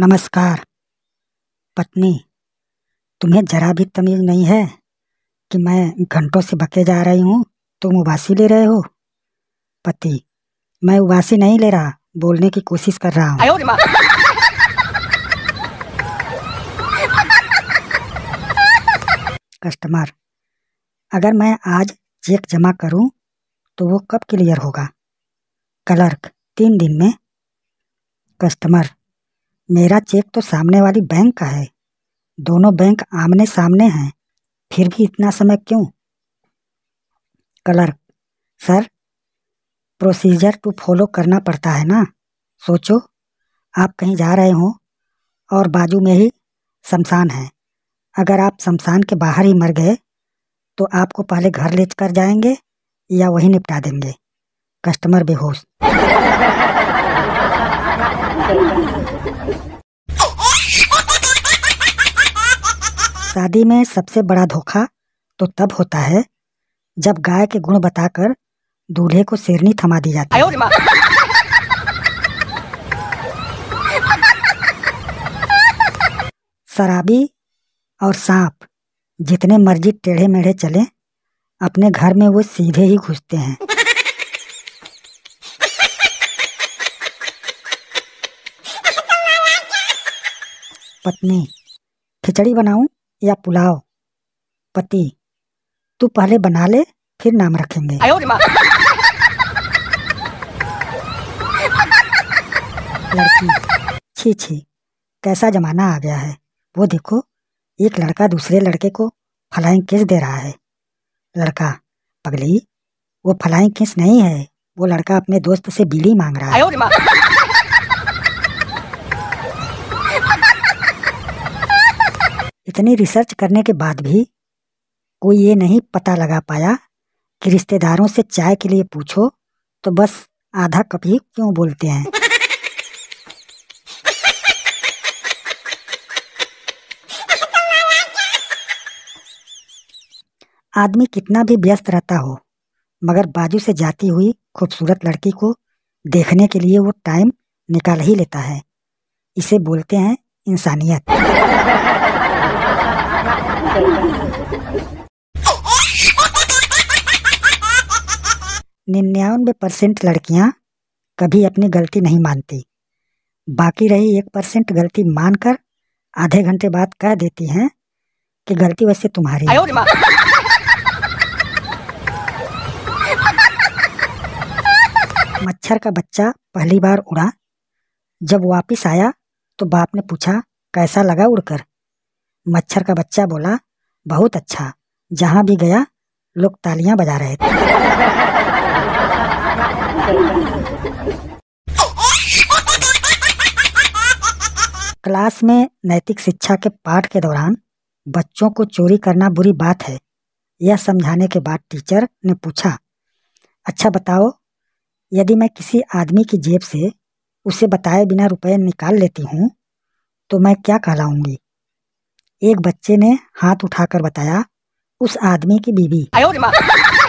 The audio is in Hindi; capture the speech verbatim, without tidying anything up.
नमस्कार। पत्नी, तुम्हें जरा भी तमीज़ नहीं है कि मैं घंटों से बके जा रही हूँ, तुम उबासी ले रहे हो। पति, मैं उबासी नहीं ले रहा, बोलने की कोशिश कर रहा हूँ। कस्टमर, अगर मैं आज चेक जमा करूँ तो वो कब क्लियर होगा? क्लर्क, तीन दिन में। कस्टमर, मेरा चेक तो सामने वाली बैंक का है, दोनों बैंक आमने सामने हैं, फिर भी इतना समय क्यों? Clerk, sir procedure to follow करना पड़ता है ना। सोचो आप कहीं जा रहे हो और बाजू में ही शमशान है, अगर आप शमशान के बाहर ही मर गए तो आपको पहले घर ले कर जाएंगे या वहीं निपटा देंगे। कस्टमर बेहोश। शादी में सबसे बड़ा धोखा तो तब होता है जब गाय के गुण बताकर दूल्हे को शेरनी थमा दी जाती है। शराबी और सांप जितने मर्जी टेढ़े मेढ़े चले, अपने घर में वो सीधे ही घुसते हैं। पत्नी, खिचड़ी बनाऊं या पुलाव? पति, तू पहले बना ले फिर नाम रखेंगे। लड़की, छी छी, कैसा जमाना आ गया है, वो देखो एक लड़का दूसरे लड़के को फ्लाइंग किस दे रहा है। लड़का, पगली वो फ्लाइंग किस नहीं है, वो लड़का अपने दोस्त से बीड़ी मांग रहा है। इतनी रिसर्च करने के बाद भी कोई ये नहीं पता लगा पाया कि रिश्तेदारों से चाय के लिए पूछो तो बस आधा कप ही क्यों बोलते हैं। आदमी कितना भी व्यस्त रहता हो, मगर बाजू से जाती हुई खूबसूरत लड़की को देखने के लिए वो टाइम निकाल ही लेता है। इसे बोलते हैं इंसानियत। निन्यानवे परसेंट लड़कियां कभी अपनी गलती नहीं मानती, बाकी रही एक परसेंट गलती मानकर आधे घंटे बाद कह देती हैं कि गलती वैसे तुम्हारी है। मच्छर का बच्चा पहली बार उड़ा, जब वापिस आया तो बाप ने पूछा कैसा लगा उड़कर। मच्छर का बच्चा बोला बहुत अच्छा, जहाँ भी गया लोग तालियां बजा रहे थे। क्लास में नैतिक शिक्षा के पाठ के दौरान बच्चों को चोरी करना बुरी बात है, यह समझाने के बाद टीचर ने पूछा अच्छा बताओ, यदि मैं किसी आदमी की जेब से उसे बताए बिना रुपए निकाल लेती हूँ तो मैं क्या कहलाऊंगी? एक बच्चे ने हाथ उठाकर बताया उस आदमी की बीवी।